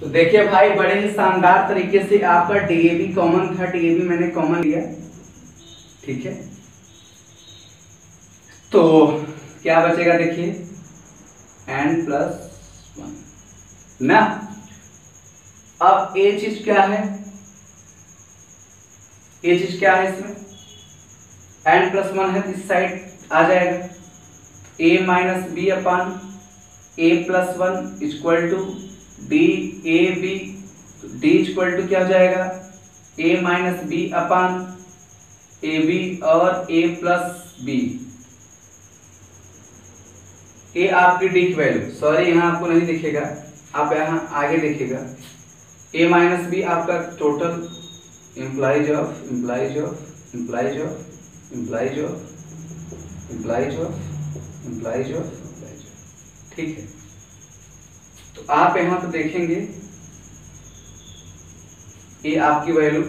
तो देखिए भाई बड़े ही शानदार तरीके से आपका डीएवी कॉमन था, डीएवी मैंने कॉमन लिया, ठीक है। तो क्या बचेगा देखिए एन प्लस वन ना। अब ये चीज क्या है, ये चीज क्या है, इसमें एन प्लस वन है, इस साइड आ जाएगा ए minus B upon A plus one equal to D A B, D equal to क्या हो जाएगा ए minus B upon A B और ए प्लस बी। ये आपकी डी की वैल्यू, सॉरी यहाँ आपको नहीं दिखेगा, आप यहाँ आगे देखेगा। ए माइनस बी आपका total implies of implies of implies of implies of implies of implies of, ठीक है। तो आप यहाँ पे देखेंगे ये आपकी वैल्यू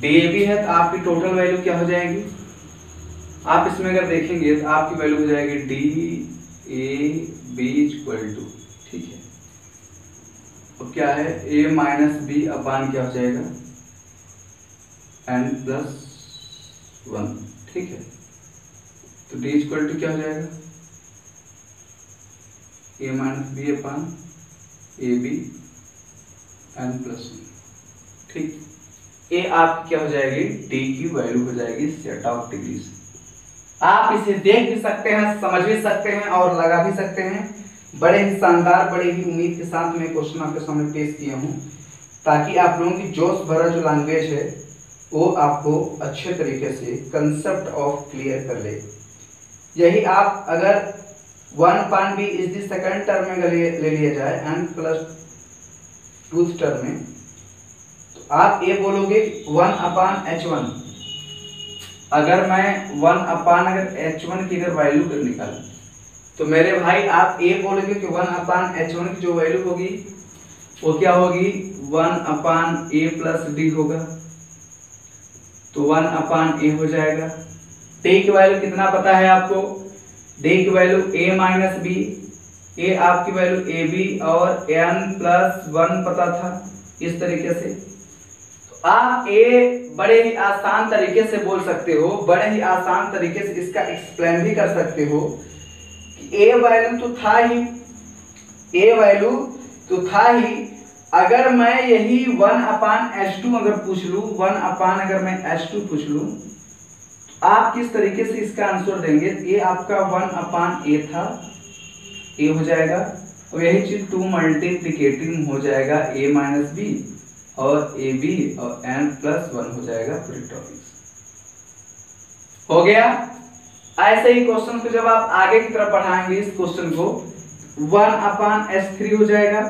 डीएबी है, तो आपकी टोटल वैल्यू क्या हो जाएगी, आप इसमें अगर देखेंगे तो आपकी वैल्यू हो जाएगी D A B equal to, ठीक है। तो क्या है ए माइनस बी अपान क्या हो जाएगा एन प्लस वन, ठीक है। तो डी इक्वल टू क्या हो जाएगा ए minus B upon A B N plus one, ठीक। ए आप क्या हो जाएगी डी की वैल्यू हो जाएगी सेट ऑफ डिग्रीज। आप इसे देख भी सकते हैं, समझ भी सकते हैं और लगा भी सकते हैं। बड़े ही शानदार बड़े ही उम्मीद के साथ मैं क्वेश्चन आपके सामने पेश किया हूँ, ताकि आप लोगों की जोश भरा जो लैंग्वेज है वो आपको अच्छे तरीके से कंसेप्ट ऑफ क्लियर कर ले। यही आप अगर वन पान भी इस दी सेकेंड टर्म में ले लिया जाए एन प्लस टू टर्म में, तो आप ये बोलोगे वन अपान एच वन। अगर मैं वन अपान अगर एच वन की अगर वैल्यू कर निकालूं, तो मेरे भाई आप ये बोलोगे कि वन अपान एच वन की जो वैल्यू होगी वो क्या होगी वन अपान ए प्लस डी होगा, तो वन अपान ए हो जाएगा। टी की वैल्यू कितना पता है आपको, डी की वैल्यू a माइनस बी, ए आपकी वैल्यू ए बी और एन प्लस वन पता था, इस तरीके से। तो आप ए बड़े ही आसान तरीके से बोल सकते हो, बड़े ही आसान तरीके से इसका एक्सप्लेन भी कर सकते हो कि ए वैल्यू तो था ही, ए वैल्यू तो था ही। अगर मैं यही वन अपान एच टू अगर पूछ लूँ, वन अपान अगर मैं एच टू पूछ लूँ, आप किस तरीके से इसका आंसर देंगे, ये आपका वन अपान ए था, ए हो जाएगा। और यही चीज टू मल्टीप्लिकेटिंग हो जाएगा ए माइनस बी और ए बी और एन प्लस वन हो जाएगा, पूरी टॉपिक्स हो गया। ऐसे ही क्वेश्चन को जब आप आगे की तरफ पढ़ाएंगे, इस क्वेश्चन को वन अपान एच थ्री हो जाएगा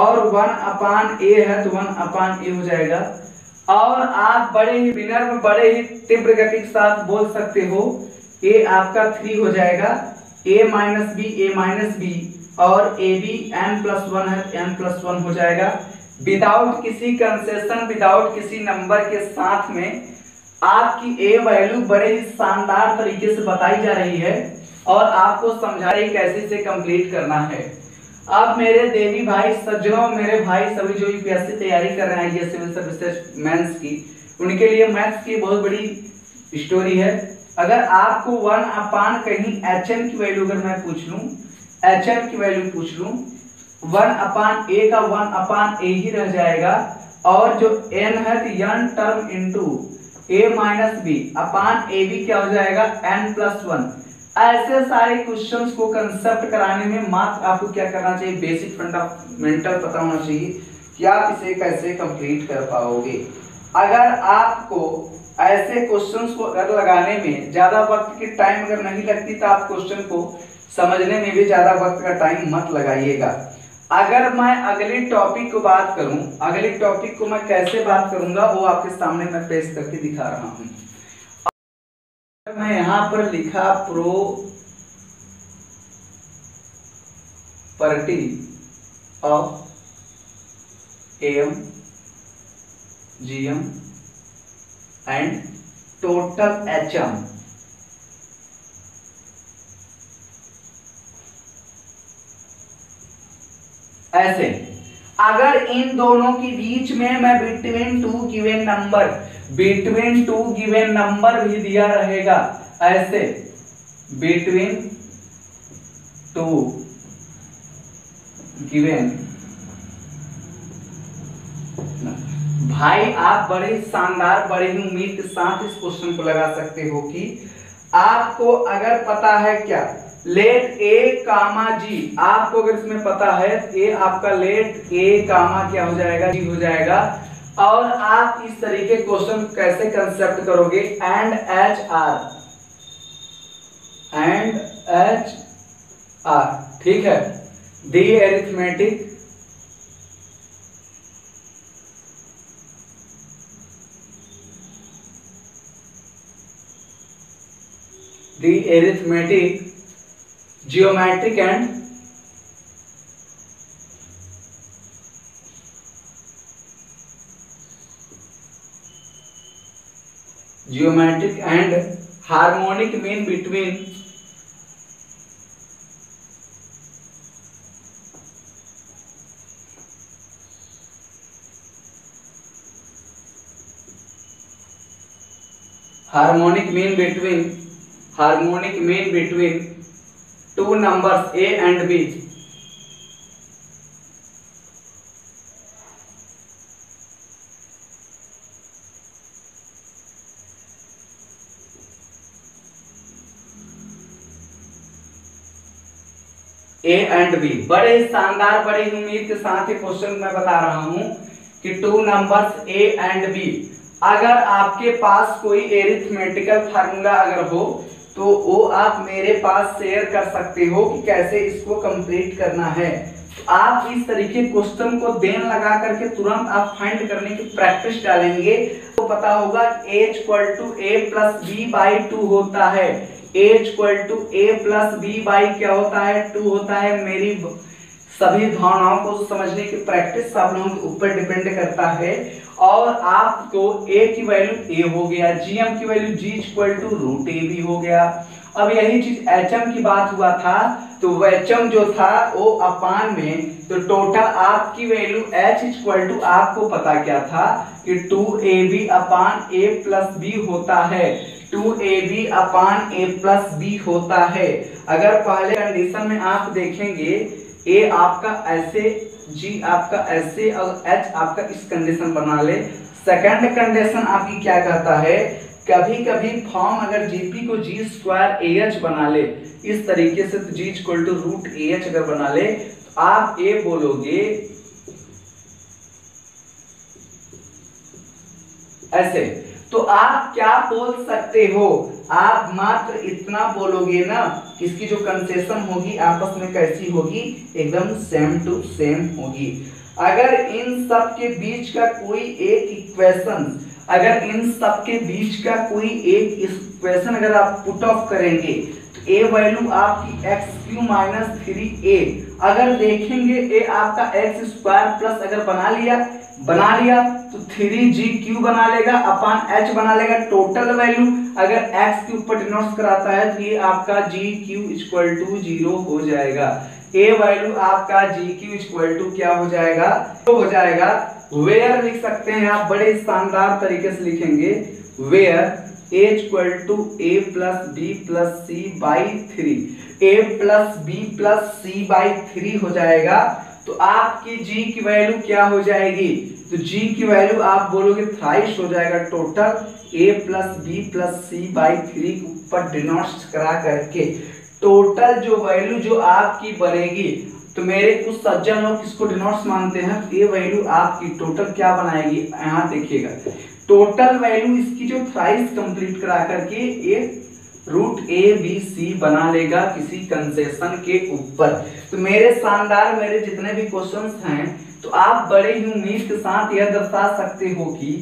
और वन अपान ए है तो वन अपान ए हो जाएगा। और आप बड़े ही विनम्र बड़े ही तीव्र गति के साथ बोल सकते हो ए आपका थ्री हो जाएगा, ए माइनस बी और A B N plus one है एन प्लस वन हो जाएगा। विदाउट किसी कंसेशन विदाउट किसी नंबर के साथ में आपकी ए वैल्यू बड़े ही शानदार तरीके से बताई जा रही है और आपको समझा रही कैसे इसे कंप्लीट करना है। अब मेरे देवी भाई सज्जनों, मेरे भाई सभी जो यूपीएससी तैयारी कर रहे हैं ये सिविल सर्विसेज मेंस की, उनके लिए मैथ्स की बहुत बड़ी स्टोरी है। अगर आपको वन अपान कहीं एचएन की वैल्यू अगर मैं पूछ लूं, एचएन की वैल्यू पूछ लूं, वन अपान ए का वन अपान ए ही रह जाएगा और जो एन है तो N term into A minus B upon A B क्या हो जाएगा एन प्लस वन। ऐसे सारे क्वेश्चंस को कंसेप्ट कराने में मात्र आपको क्या करना चाहिए, बेसिक फंडामेंटल पता होना चाहिए कि आप इसे कैसे कंप्लीट कर पाओगे। अगर आपको ऐसे क्वेश्चंस को अगर लगाने में ज़्यादा वक्त की टाइम अगर नहीं लगती, तो आप क्वेश्चन को समझने में भी ज़्यादा वक्त का टाइम मत लगाइएगा। अगर मैं अगले टॉपिक को बात करूँ, अगले टॉपिक को मैं कैसे बात करूँगा वो आपके सामने मैं पेश करके दिखा रहा हूँ। मैं यहां पर लिखा property of M GM and total HM, ऐसे अगर इन दोनों के बीच में मैं बिटवीन टू गिवन नंबर भी दिया रहेगा, ऐसे बिटवीन टू गिवन, भाई आप बड़े शानदार बड़े ही उम्मीद के साथ इस क्वेश्चन को लगा सकते हो कि आपको अगर पता है क्या लेट ए कामा जी, आपको अगर इसमें पता है ए आपका लेट ए कामा क्या हो जाएगा जी हो जाएगा। और आप इस तरीके क्वेश्चन कैसे कंसेप्ट करोगे, एंड एच आर ठीक है, the arithmetic geometric and harmonic mean between two numbers A and B. A and B बड़े शानदार बड़ी उम्मीद के साथ ही क्वेश्चन मैं बता रहा हूं कि two numbers A and B, अगर आपके पास कोई एरिथमेटिकल फार्मूला अगर हो तो वो आप मेरे पास शेयर कर सकते हो कि कैसे इसको कंप्लीट करना है। आप इस तरीके क्वेश्चन को देन लगा करके तुरंत आप फाइंड करने की प्रैक्टिस डालेंगे तो पता होगा a = a + b/2 होता है, a = a + b/2 क्या होता है 2 होता है। मेरी सभी भावनाओं को समझने की प्रैक्टिस सब लोगों के ऊपर डिपेंड करता है। और आपको a की वैल्यू a हो गया, gm की वैल्यू g = √a भी हो गया। अब यही चीज hm की बात हुआ था तो hm जो था वो अपान में, तो टोटल आपकी वैल्यू h = आपको पता क्या था कि 2ab/a + b होता है, 2ab/a + b होता है। अगर पहले कंडीशन में आप देखेंगे ए आपका ऐसे, जी आपका ऐसे और एच आपका इस कंडीशन बना ले। सेकंड कंडीशन आपकी क्या कहता है, कभी कभी फॉर्म अगर जीपी को g²ah बना ले इस तरीके से, तो g = √ah अगर बना ले तो आप ए बोलोगे ऐसे। तो आप क्या बोल सकते हो, आप मात्र इतना बोलोगे ना, इसकी जो कंसेशन होगी आपस में कैसी होगी, एकदम सेम टू सेम होगी। अगर इन सब के बीच का कोई एक इक्वेशन अगर आप पुट ऑफ करेंगे तो ए वैल्यू आपकी x³ - 3a, अगर देखेंगे ए आपका x² + अगर बना लिया तो 3gq बना लेगा अपान h बना लेगा। टोटल वैल्यू अगर x के ऊपर डिनोट कराता है तो ये आपका gq = 0 हो जाएगा। a वैल्यू आपका gq = क्या हो जाएगा तो हो जाएगा। वेयर लिख सकते हैं आप, बड़े शानदार तरीके से लिखेंगे where a = a + b + c/3 a + b + c/3 हो जाएगा। तो आपकी g की वैल्यू क्या हो जाएगी, तो g की वैल्यू आप बोलोगे थ्राइस हो जाएगा। टोटल a + b + c/3 के ऊपर डिनोट करा करके टोटल जो वैल्यू जो आपकी बनेगी, तो मेरे कुछ सज्जन लोग इसको डिनोट मानते हैं, ये वैल्यू आपकी टोटल क्या बनाएगी, यहाँ देखिएगा टोटल वैल्यू इसकी जो थ्राइस कंप्लीट करा करके ये √a, b, c बना लेगा किसी कंसेशन के ऊपर। तो मेरे शानदार मेरे जितने भी क्वेश्चंस हैं तो आप बड़े ही उम्मीद के साथ यह दर्शा सकते हो कि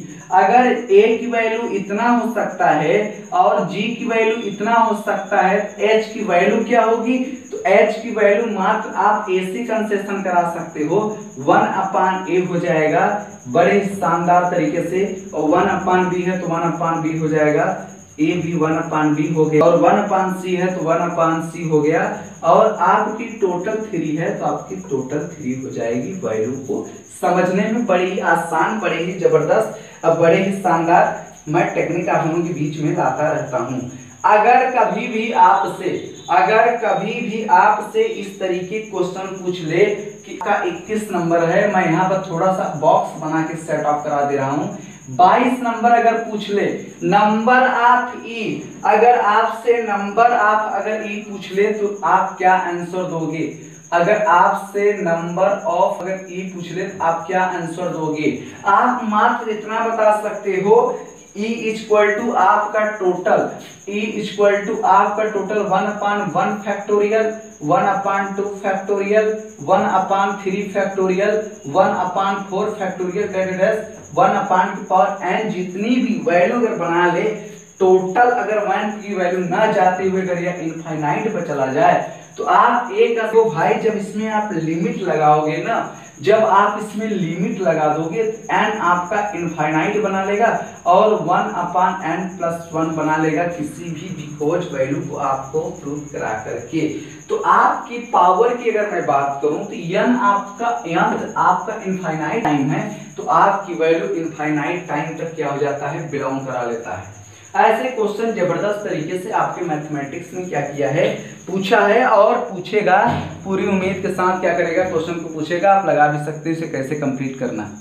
अगर a की वैल्यू इतना हो सकता है और g की वैल्यू इतना हो सकता है, h की वैल्यू क्या होगी, तो h की वैल्यू मात्र आप a से कंसेशन करा सकते हो 1/a हो जाएगा बड़े शानदार तरीके से। और 1/b है तो 1/b हो जाएगा। ए भी 1/b हो गया और 1/c है तो 1/c हो गया और आपकी टोटल 3 है तो आपकी टोटल 3 हो जाएगी। वैल्यू को समझने में बड़ी ही आसान, बड़े ही जबरदस्त और बड़े ही शानदार मैं टेक्निक आप लोगों के बीच में लाता रहता हूँ। अगर कभी भी आपसे इस तरीके क्वेश्चन पूछ ले कि का 21 नंबर है, मैं यहाँ पर थोड़ा सा बॉक्स बना के सेट ऑफ करा दे रहा हूँ। 22 नंबर अगर पूछ ले नंबर आप ई, अगर आपसे नंबर आप अगर ई पूछ ले तो आप क्या आंसर दोगे? अगर आपसे नंबर ऑफ अगर ई पूछ ले तो आप क्या आंसर दोगे? आप मात्र इतना बता सकते हो E इक्वल टू आपका टोटल, E इक्वल टू आपका total 1/1 factorial, 1/2 factorial, 1/3 factorial, 1/4 factorial candidate 1/n जितनी भी वैल्यू अगर बना ले टोटल, अगर 1 की वैल्यू ना जाते हुए अगर यह इनफाइनाइट पर चला जाए तो आप एक तो भाई जब इसमें आप लिमिट लगाओगे ना, जब आप इसमें लिमिट लगा दोगे n आपका इनफाइनाइट बना लेगा और 1/n+1 बना लेगा किसी भी खोज वैल्यू को आपको प्रूव करा करके। तो आपकी पावर की अगर मैं बात करूं तो यंत्र आपका इनफाइनाइट टाइम है तो आपकी वैल्यू इनफाइनाइट टाइम तक क्या हो जाता है, बिलोंग करा लेता है। ऐसे क्वेश्चन जबरदस्त तरीके से आपके मैथमेटिक्स में क्या किया है, पूछा है और पूछेगा। पूरी उम्मीद के साथ क्या करेगा, क्वेश्चन को पूछेगा। आप लगा भी सकते हो इसे कैसे कंप्लीट करना है,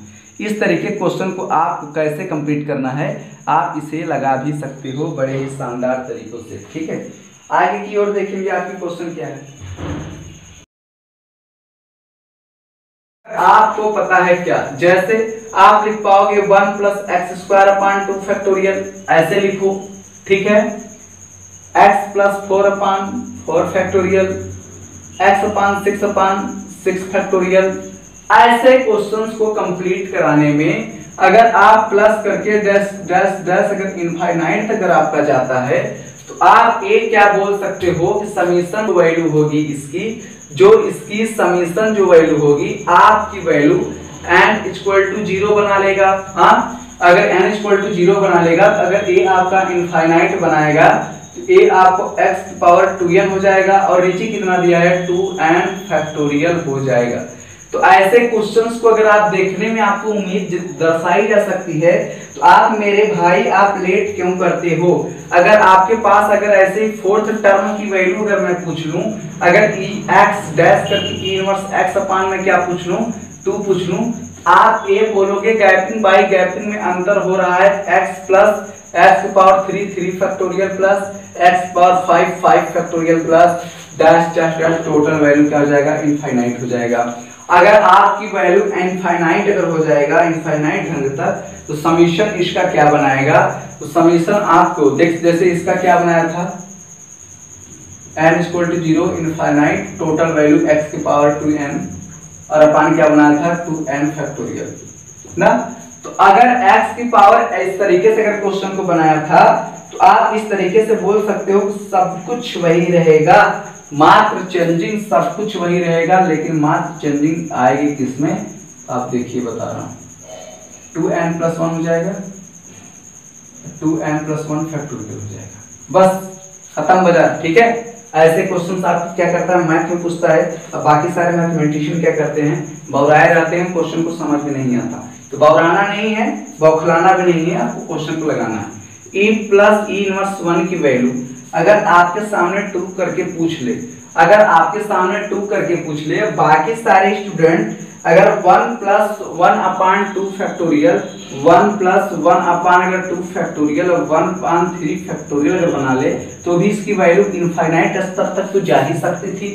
इस तरीके क्वेश्चन को आप कैसे कंप्लीट करना है आप इसे लगा भी सकते हो बड़े ही शानदार तरीकों से। ठीक है, आगे की ओर देखेंगे आपके क्वेश्चन क्या है। आपको पता है क्या, जैसे आप लिख पाओगे 1 + x² 2 फैक्टोरियल, ऐसे लिखो। ठीक है, x + 4 फैक्टोरियल, x 6 फैक्टोरियल। ऐसे क्वेश्चंस को कंप्लीट कराने में अगर आप प्लस करके डैश डैश डैश अगर इनफाइनाइट तक आपका जाता है तो आप ये क्या बोल सकते हो कि समीशन वैल्यू होगी इसकी, जो इसकी समीशन जो वैल्यू होगी आपकी वैल्यू n = 0 बना लेगा। हाँ, अगर n = 0 बना लेगा तो अगर a आपका इनफाइनाइट बनाएगा तो a आपको x⁴n हो जाएगा और नीचे कितना दिया है 2n फैक्टोरियल हो जाएगा। तो ऐसे क्वेश्चंस को अगर आप देखने में आपको उम्मीद दर्शाई जा सकती है तो आप मेरे भाई आप लेट क्यों करते हो। अगर आपके पास अगर ऐसे ही 4th टर्म की वैल्यू अगर मैं पूछ लूं, अगर e x डैश करके e इनवर्स x/ में क्या पूछ लूं 2 पूछ लूं, आप ये बोलोगे गैपिंग बाय गैपिंग में अंतर हो रहा है x + x³ 3 factorial plus x⁴ 5 factorial plus dash dash dash total value क्या हो जाएगा, इनफाइनाइट हो जाएगा। अगर आपकी वैल्यू इनफाइनाइट अगर हो जाएगा इनफाइनाइट ढंग तक तो समीशन इसका क्या बनाएगा, तो समीशन आपको देख जैसे इसका क्या बनाया था n = 0 infinite total value x⁴n और अपान क्या बनाया था 2n फैक्टोरियल ना। तो अगर x इस तरीके से अगर क्वेश्चन को बनाया था तो आप इस तरीके से बोल सकते हो सब कुछ वही रहेगा, मात्र चेंजिंग सब कुछ वही रहेगा लेकिन मात्र चेंजिंग आएगी किसमें, आप देखिए बता रहा हूं 2n+1 हो जाएगा, 2n+1 फैक्टोरियल हो जाएगा, बस खत्म हो जाए। ठीक है, ऐसे क्वेश्चन आप क्या करता है मैथ में पूछता है। अब बाकी सारे मैथमेटिशियन क्या करते हैं, बौराए रहते हैं, क्वेश्चन को समझ में नहीं आता। तो बौराना नहीं है, बौखलाना भी नहीं है, आपको क्वेश्चन को लगाना है। e + e−1 की वैल्यू अगर आपके सामने 2 करके पूछ ले, अगर आपके सामने 2 करके पूछ ले, बाकी सारे स्टूडेंट अगर 1 + 1/2 फैक्टोरियल, 1 + 1/2 फैक्टोरियल और 1/3 फैक्टोरियल अगर बना ले तो भी इसकी वैल्यू इनफाइनाइट स्तर तक तो जा ही सकती थी।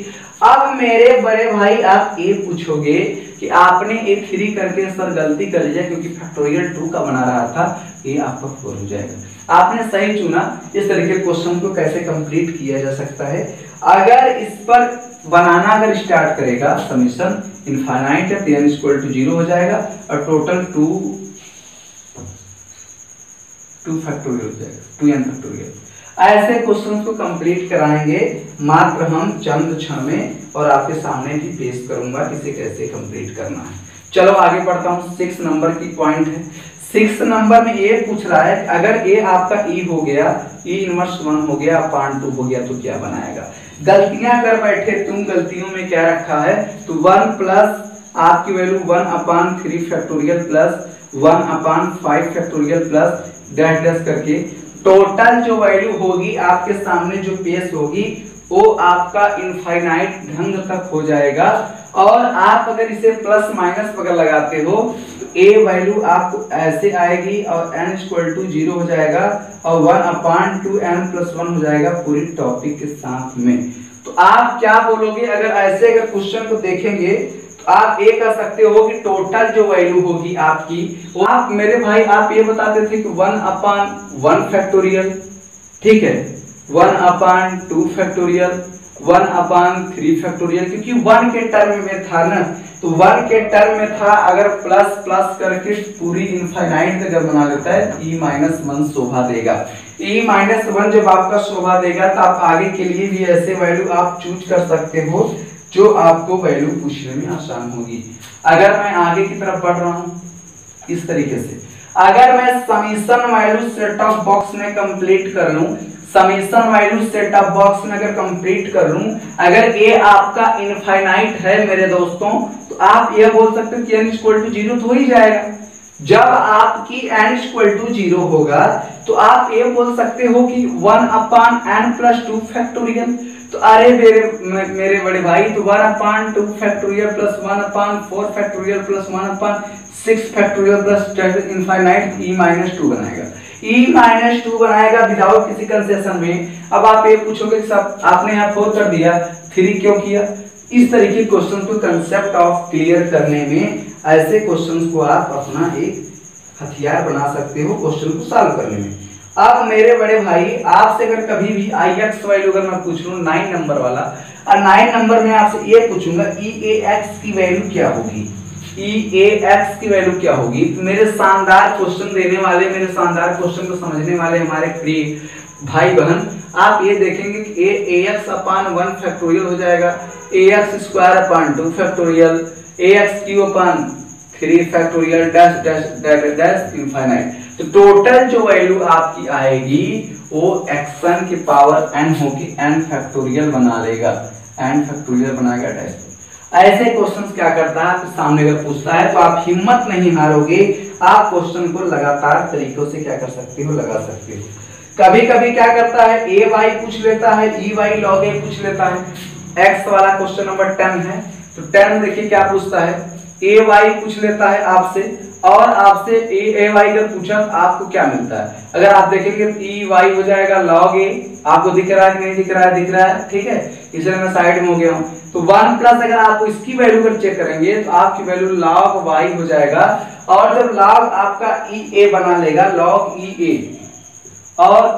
अब मेरे बड़े भाई आप ये पूछोगे कि आपने ये 3 करके सर गलती कर लिया क्योंकि फैक्टोरियल 2 का बना रहा था, ये आपका 4 हो जाएगा। आपने सही चुना। इस तरीके क्वेश्चन को कैसे कंप्लीट किया जा सकता है, अगर इस पर बनाना अगर स्टार्ट करेगा समीशन इनफाइनाइट है तो n = 0 हो जाएगा और टोटल 2 फैक्टोरियल हो जाएगा, 2n फैक्टोरियल। ऐसे क्वेश्चन को कंप्लीट कराएंगे मात्र हम चंद क्षण में और आपके सामने भी पेश करूंगा किसे कैसे कंप्लीट करना है। चलो आगे बढ़ता हूँ। 6 नंबर की पॉइंट है, सिक्स नंबर में ए पूछ रहा है, अगर ए आपका ई हो गया, ई इनवर्स वन हो गया, पार्ट टू हो गया, तो क्या बनाएगा? गलतियां कर बैठे तुम, गलतियों में क्या रखा है? तो वन प्लस आपकी value one upon three factorial plus one upon five factorial plus dash dash करके टोटल जो वैल्यू होगी आपके सामने जो पेश होगी वो आपका इनफाइनाइट ढंग तक हो जाएगा। और आप अगर इसे प्लस माइनस अगर लगाते हो तो ए वैल्यू आपको ऐसे आएगी और एन इक्वल टू जीरो हो जाएगा और one upon two N plus one हो जाएगा पूरी टॉपिक के साथ में। तो आप क्या बोलोगे अगर ऐसे अगर क्वेश्चन को देखेंगे तो आप ये कह सकते हो कि टोटल जो वैल्यू होगी आपकी वो आप मेरे भाई आप ये बताते थे कि वन अपान वन फैक्टोरियल, ठीक है, one upon two factorial, one upon three factorial, क्योंकि वन के टर्म में था ना, तो वन के टर्म में था। अगर प्लस प्लस करके पूरी इनफाइनाइट अगर बना लेता है ई माइनस वन शोभा देगा। ई माइनस वन जब आपका शोभा देगा तो आप आगे के लिए भी ऐसे वैल्यू आप चूज कर सकते हो जो आपको वैल्यू पूछने में आसान होगी। अगर मैं आगे की तरफ बढ़ रहा हूँ इस तरीके से, अगर मैं summation value set of box में कंप्लीट कर लूँ, summation value set of box में अगर कंप्लीट कर लूं, अगर ये आपका इनफाइनाइट है मेरे दोस्तों, तो आप ये बोल सकते हो कि n इक्वल टू जीरो तो हो ही जाएगा। जब आपकी n इक्वल टू जीरो होगा तो आप ये बोल सकते हो कि one upon n plus two factorial, तो अरे मेरे बड़े भाई तो one upon two factorial plus one upon four factorial plus one upon six factorial plus infinite ई माइनस टू बनाएगा, ई माइनस टू बनाएगा विदाउट किसी कंसेशन में। अब आप ये पूछोगे कि साहब आपने यहाँ फोर कर दिया, थ्री क्यों किया? इस तरीके क्वेश्चन को कंसेप्ट ऑफ क्लियर करने में ऐसे क्वेश्चन को आप अपना एक हथियार बना सकते हो क्वेश्चन को सॉल्व करने में। अब मेरे बड़े भाई आपसे अगर कभी भी आई एक्स वैल्यू अगर मैं पूछ लूँ 9 नंबर वाला, और 9 नंबर में आपसे ये पूछूंगा ई ए एक्स की वैल्यू क्या होगी, ई ए एक्स की वैल्यू क्या होगी, तो मेरे शानदार क्वेश्चन देने वाले, मेरे शानदार क्वेश्चन को समझने वाले हमारे प्रिय भाई बहन, आप ये देखेंगे कि a x upon one factorial हो जाएगा, ए x square upon two factorial, ए x cube upon three factorial dash dash dash dash infinite. तो टोटल जो वैल्यू आपकी आएगी वो एक्सन की पावर एन होगी, एन फैक्टोरियल बना लेगा, एन फैक्टोरियल बनाएगा डैश। ऐसे क्वेश्चंस क्या करता है आपके सामने अगर पूछता है तो आप हिम्मत नहीं हारोगे, आप क्वेश्चन को लगातार तरीकों से क्या कर सकते हो, लगा सकते हो। कभी कभी क्या करता है ए वाई पूछ लेता है, ई वाई लॉग ए पूछ लेता है। एक्स वाला क्वेश्चन नंबर 10 है, तो 10 देखिए क्या पूछता है, ए वाई पूछ लेता है आपसे, और आपसे ए वाई अगर पूछा आपको क्या मिलता है? अगर आप देखेंगे ई वाई हो जाएगा लॉग ए, आपको दिख रहा है कि नहीं दिख रहा है? दिख रहा है, ठीक है, इसलिए मैं साइड में हो गया हूँ। तो वन प्लस अगर आप इसकी वैल्यू पर चेक करेंगे तो आपकी वैल्यू लॉग वाई हो जाएगा, और जब लॉग आपका ई ए बना लेगा लॉग ई ए, और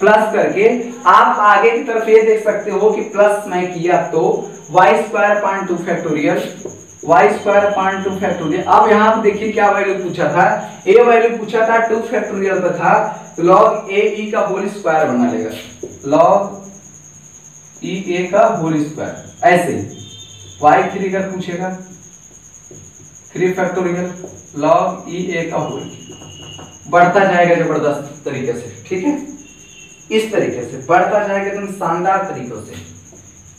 प्लस करके आप आगे की तरफ ये देख सकते हो कि प्लस मैं किया तो Y square point two factorial, Y square point two factorial. अब यहाँ पे देखिए क्या वैल्यू पूछा था, ए वैल्यू पूछा था टू फैक्टोरियल का था, लॉग ए ई का होल स्क्वायर बना लेगा, लॉग ई ए का होल स्क्वायर। ऐसे वाई थ्री का पूछेगा थ्री फैक्टोरियल, लॉग ई ए का होल, बढ़ता जाएगा जबरदस्त तरीके से, ठीक है, इस तरीके से बढ़ता जाएगा एकदम शानदार तरीकों से।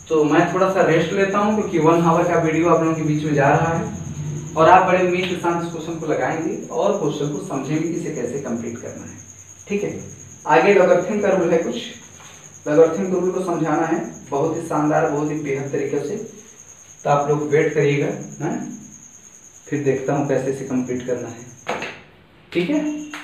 तो मैं थोड़ा सा रेस्ट लेता हूँ क्योंकि 1 आवर का वीडियो आप लोगों के बीच में जा रहा है, और आप बड़े उम्मीद के साथ इस क्वेश्चन को लगाएंगे और क्वेश्चन को समझेंगे कि इसे कैसे कंप्लीट करना है, ठीक है। आगे लॉगरिथम का रूल है, कुछ लॉगरिथम के रूल को समझाना है बहुत ही शानदार, बहुत ही बेहद तरीके से। तो आप लोग वेट करिएगा, है, फिर देखता हूँ कैसे इसे कंप्लीट करना है, ठीक है।